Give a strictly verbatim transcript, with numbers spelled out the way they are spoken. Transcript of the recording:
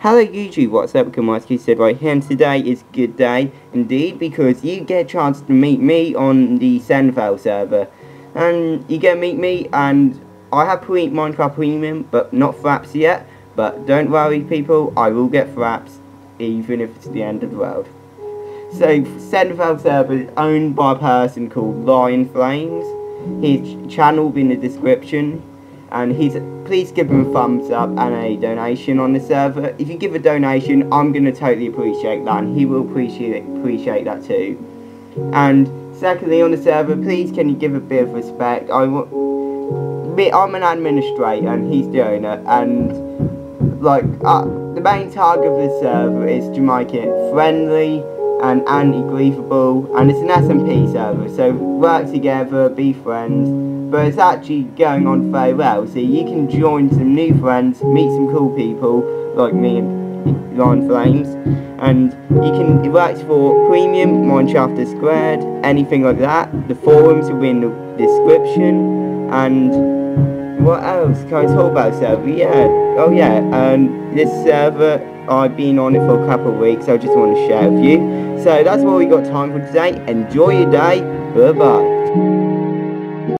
Hello YouTube, what's up, Komarsky said right here, and today is a good day indeed because you get a chance to meet me on the Zenviel server. And you get to meet me, and I have pre Minecraft Premium, but not Fraps yet. But don't worry people, I will get Fraps, even if it's the end of the world. So, Zenviel server is owned by a person called Lion Flames. His channel will be in the description. And he's, please give him a thumbs up and a donation on the server. If you give a donation, I'm going to totally appreciate that, and he will appreciate appreciate that too. And secondly, on the server, please can you give a bit of respect. I I'm an administrator and he's the owner, and like uh, the main target of the server is to make it friendly and anti-griefable, and it's an S M P server, so work together, be friends. But it's actually going on very well, so you can join some new friends, meet some cool people like me and Lion Flames, and you can, it works for Premium, Mineshaftersquared, anything like that. The forums will be in the description, and what else can I talk about server? Yeah, oh yeah, um, this server, I've been on it for a couple of weeks, so I just want to share with you. So that's what we got time for today. Enjoy your day, bye bye.